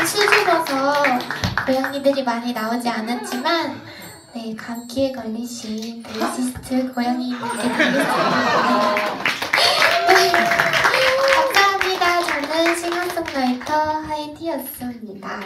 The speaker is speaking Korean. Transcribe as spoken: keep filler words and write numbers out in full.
이번 수줍어서 고양이들이 많이 나오지 않았지만 네, 감기에 걸리신 베이시스트 고양이분께 드리겠습니다. 네, 감사합니다. 저는 싱어송라이터 하이디였습니다.